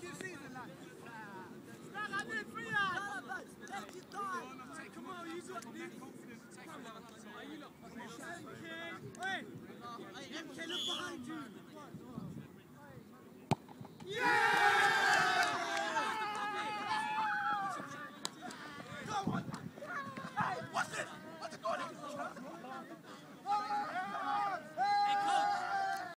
Pressure!